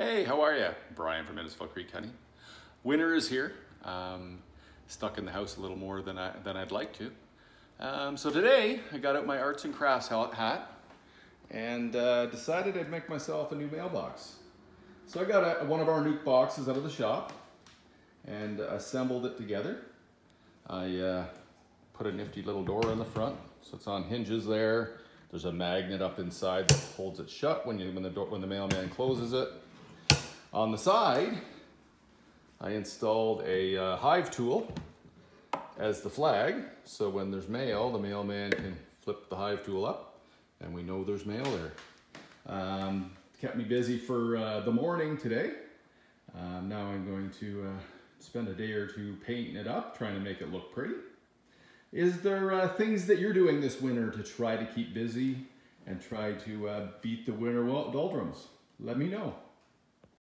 Hey, how are you? Brian from Innisfil Creek Honey. Winter is here. Stuck in the house a little more than I'd like to. So today I got out my arts and crafts hat and decided I'd make myself a new mailbox. So I got one of our Nuc boxes out of the shop and assembled it together. I put a nifty little door in the front, so it's on hinges there. There's a magnet up inside that holds it shut when the mailman closes it. On the side, I installed a hive tool as the flag, so when there's mail, the mailman can flip the hive tool up and we know there's mail there. Kept me busy for the morning today. Now I'm going to spend a day or two painting it up, trying to make it look pretty. Is there things that you're doing this winter to try to keep busy and try to beat the winter doldrums? Let me know.